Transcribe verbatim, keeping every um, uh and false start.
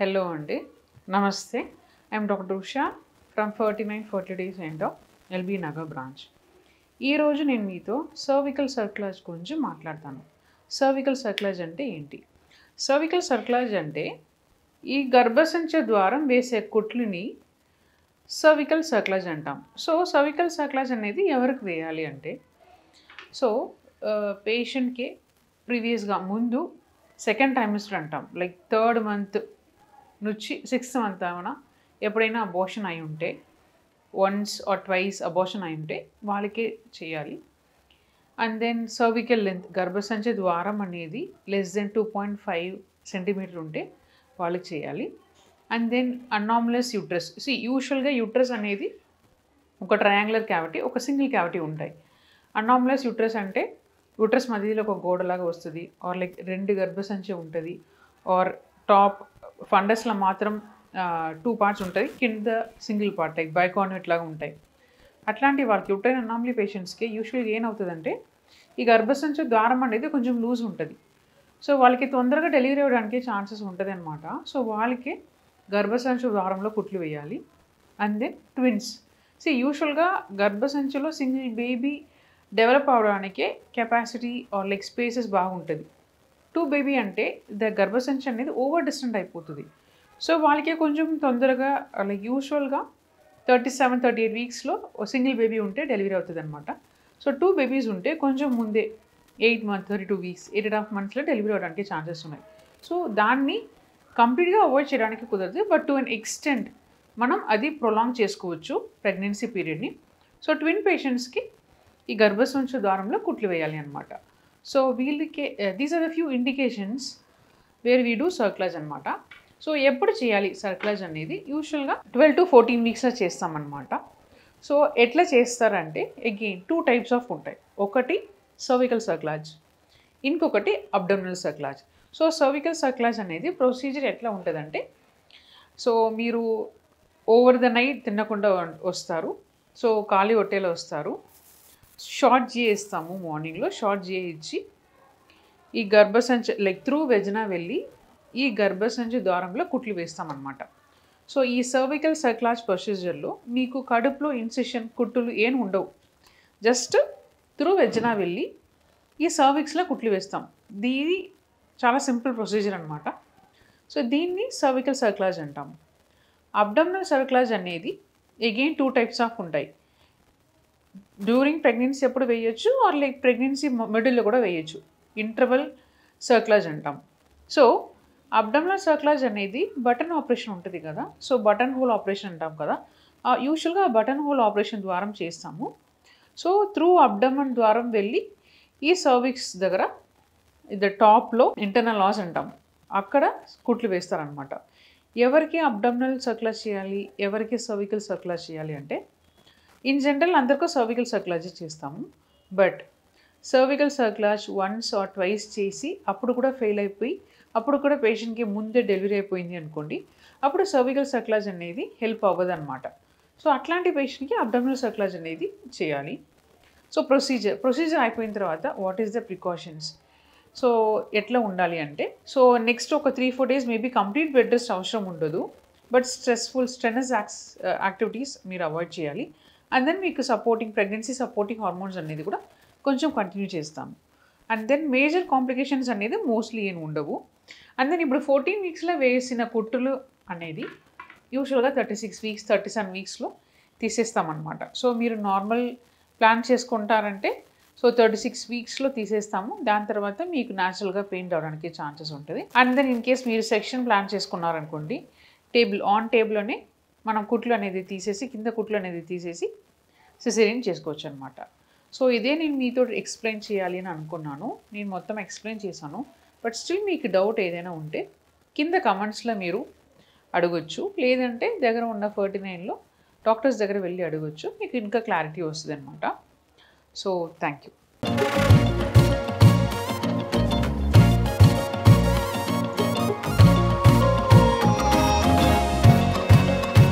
Hello andi, Namaste. I am Doctor Usha from forty-nine forty-day Center, L B Nagar branch. Ee roju nenu meeto cervical cerclage gurinchi maatladtanu. Cervical cerclage ante enti? Cervical cerclage ante ee garbhasancha dwaram vese kotluni cervical cerclage antam. So cervical cerclage anedi evariki veyali ante, so uh, patient ke previous ga mundu second trimester antam, like third month nuchi sixth month avana eppudaina abortion ayi unte, once or twice abortion ayi unte valike cheyali. And then cervical length garbhasancha dwaram anedi less than two point five centimeters unte valike cheyali. And then anomalous uterus. See, usually uterus anedi oka triangular cavity, oka single cavity untai. Anomalous uterus ante uterus madhilo oka goda laga vastadi, or like rendu garbhasanche untadi, or top fundus la matram uh, two parts untadi, kinda single part like biconute laga untai. Atlanti valki uterine anomaly patients ki usually em avutadante ee garbhasanche dwaram anedi koncham loose untadi. So valki tondaraga delivery avvadaniki chances untadi anamata. So valki గర్భసంచు ద్వారంలో కుట్లు వేయాలి. And then twins. So యూజువల్గా గర్భసంచులో single baby develop అవడానికే capacity or like spaces బాగుంటుంది. Two baby అంటే the గర్భసంచు అనేది ఓవర్ డిస్టెంట్ అయిపోతుంది. సో వాళ్ళకి కొంచెం తొందరగా లైక్ యూజువల్గా థర్టీ సెవెన్ థర్టీ ఎయిట్ వీక్స్లో సింగిల్ బేబీ ఉంటే డెలివరీ అవుతుంది అనమాట. సో టూ బేబీస్ ఉంటే కొంచెం ముందే eight month thirty two weeks eight and half మంత్స్లో డెలివరీ అవడానికి ఛాన్సెస్ ఉన్నాయి. సో దాన్ని కంప్లీట్గా అవాయిడ్ చేయడానికి కుదరదు, బట్ టు అన్ ఎక్స్టెంట్ మనం అది ప్రొలాంగ్ చేసుకోవచ్చు ప్రెగ్నెన్సీ పీరియడ్ని. సో ట్విన్ పేషెంట్స్కి ఈ గర్భసంచు ద్వారంలో కుట్లు వేయాలి అనమాట. సో వీళ్ళకి these are the few indications where we do cerclage అనమాట. సో ఎప్పుడు చేయాలి సర్క్లాజ్ అనేది? యూజువల్గా ట్వెల్వ్ టు ఫోర్టీన్ వీక్స్లో చేస్తామన్నమాట. సో ఎట్లా చేస్తారంటే, అగైన్ టూ టైప్స్ ఆఫ్ ఉంటాయి. ఒకటి సర్వికల్ సర్క్లాజ్, ఇంకొకటి abdominal cerclage. So cervical cerclage అనేది ప్రొసీజర్ ఎట్లా ఉంటుందంటే, సో మీరు ఓవర్ ద నైట్ తినకుండా వస్తారు, సో ఖాళీ హోటల్లో వస్తారు, షార్ట్ జిఏ ఇస్తాము మార్నింగ్లో. షార్ట్ జిఏ ఇచ్చి ఈ గర్భసంచు లైక్ త్రూ వెజన వెళ్ళి ఈ గర్భసంచు ద్వారంలో కుట్లు వేస్తామన్నమాట. సో ఈ సర్వికల్ సర్క్లాజ్ ప్రొసీజర్లో మీకు కడుపులో ఇన్సెషన్ కుట్టులు ఏం ఉండవు, జస్ట్ త్రూ వెజన వెళ్ళి ఈ సర్విక్స్లో కుట్లు వేస్తాం. దీని చాలా సింపుల్ ప్రొసీజర్ అనమాట. సో దీన్ని సర్వికల్ సర్క్లాజ్ అంటాము. అబ్డోమినల్ సర్క్లాజ్ అనేది అగైన్ టూ టైప్స్ ఆఫ్ ఉంటాయి. డ్యూరింగ్ ప్రెగ్నెన్సీ ఎప్పుడు వేయచ్చు, ఆర్ లైక్ ప్రెగ్నెన్సీ మిడిల్లో కూడా వేయచ్చు. ఇంటర్వల్ సర్క్లాజ్ అంటాం. సో అబ్డోమినల్ సర్క్లాజ్ అనేది బటన్ ఆపరేషన్ ఉంటుంది కదా, సో బటన్ హోల్ ఆపరేషన్ అంటాం కదా, యూజువల్గా ఆ బటన్ హోల్ ఆపరేషన్ ద్వారా చేస్తాము. సో త్రూ అబ్డోమిన్ ద్వారా వెళ్ళి ఈ సర్విక్స్ దగ్గర ద టాప్లో ఇంటర్నల్ లాస్ అంటాము, అక్కడ కుట్లు వేస్తారనమాట. ఎవరికి అబ్డోమినల్ సర్క్లాజ్ చేయాలి, ఎవరికి సర్వికల్ సర్క్లాజ్ చేయాలి అంటే, ఇన్ జనరల్ అందరికీ సర్వికల్ సర్క్లాజ్ చేస్తాము, but cervical cerclage once or twice చేసి అప్పుడు కూడా ఫెయిల్ అయిపోయి, అప్పుడు కూడా పేషెంట్కి ముందే డెలివరీ అయిపోయింది అనుకోండి, అప్పుడు సర్వికల్ సర్క్లాజ్ అనేది హెల్ప్ అవ్వదు అనమాట. సో అట్లాంటి పేషెంట్కి అబ్డోమినల్ సర్క్లాజ్ అనేది చేయాలి. సో ప్రొసీజర్ ప్రొసీజర్ అయిపోయిన తర్వాత what is the precautions, so ఎట్లా ఉండాలి అంటే, సో నెక్స్ట్ ఒక three four days maybe complete bed rest అవసరం ఉండదు, but stressful strenuous axe activities మీరు అవాయిడ్ చేయాలి. అండ్ దెన్ మీకు సపోర్టింగ్ ప్రెగ్నెన్సీ సపోర్టింగ్ హార్మోన్స్ అనేది కూడా కొంచెం కంటిన్యూ చేస్తాము. అండ్ దెన్ మేజర్ కాంప్లికేషన్స్ అనేది మోస్ట్లీ ఏం ఉండవు. అండ్ దెన్ ఇప్పుడు ఫోర్టీన్ వీక్స్లో వేసిన కుట్టులు అనేది యూజువల్గా thirty six weeks thirty seven వీక్స్లో తీసేస్తామన్నమాట. సో మీరు నార్మల్ ప్లాన్ చేసుకుంటారంటే సో థర్టీ సిక్స్ వీక్స్లో తీసేస్తాము. దాని తర్వాత మీకు న్యాచురల్గా పెయిన్ రావడానికి ఛాన్సెస్ ఉంటుంది. అండ్ దెన్ ఇన్ కేస్ మీరు సెక్షన్ ప్లాన్ చేసుకున్నారనుకోండి, టేబుల్ ఆన్ టేబుల్లోనే మనం కుట్లు అనేది తీసేసి, కింద కుట్లు అనేది తీసేసి సిజేరియన్ చేసుకోవచ్చు అనమాట. సో ఇదే నేను మీతో ఎక్స్ప్లెయిన్ చేయాలి అని అనుకున్నాను. నేను మొత్తం ఎక్స్ప్లెయిన్ చేశాను, బట్ స్టిల్ మీకు డౌట్ ఏదైనా ఉంటే కింద కమెంట్స్లో మీరు అడగొచ్చు, లేదంటే దగ్గర ఉన్న ఫార్టీ నైన్లో డాక్టర్స్ దగ్గర వెళ్ళి అడగొచ్చు, మీకు ఇంకా క్లారిటీ వస్తుంది అనమాట. So, thank you.